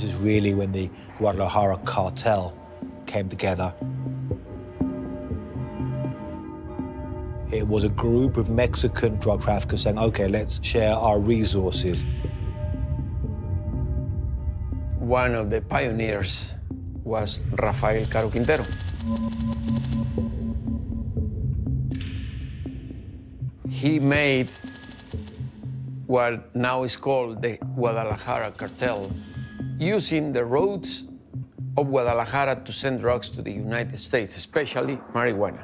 This is really when the Guadalajara cartel came together. It was a group of Mexican drug traffickers saying, okay, let's share our resources. One of the pioneers was Rafael Caro Quintero. He made what now is called the Guadalajara cartel, using the roads of Guadalajara to send drugs to the United States, especially marijuana.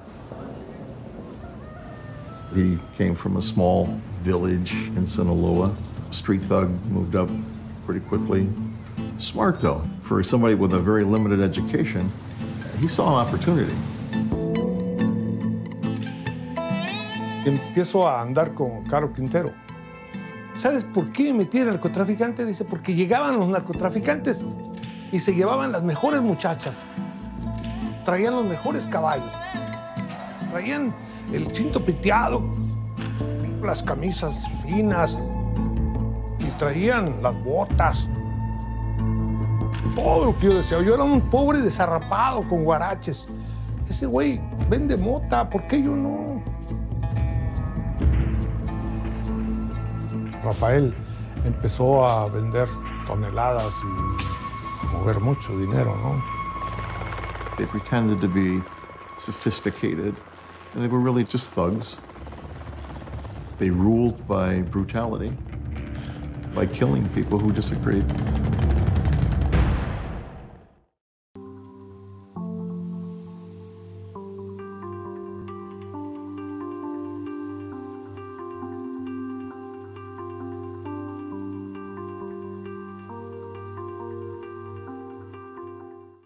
He came from a small village in Sinaloa. Street thug, moved up pretty quickly. Smart, though, for somebody with a very limited education. He saw an opportunity. Empiezo a andar con Caro Quintero. ¿Sabes por qué metí al narcotraficante? Dice, porque llegaban los narcotraficantes y se llevaban las mejores muchachas. Traían los mejores caballos. Traían el cinto piteado, las camisas finas, y traían las botas. Todo lo que yo deseaba. Yo era un pobre desarrapado con guaraches. Ese güey vende mota, ¿por qué yo no? Rafael empezó a vender toneladas y a mover mucho dinero, ¿no? They pretended to be sophisticated. And they were really just thugs. They ruled by brutality, by killing people who disagreed.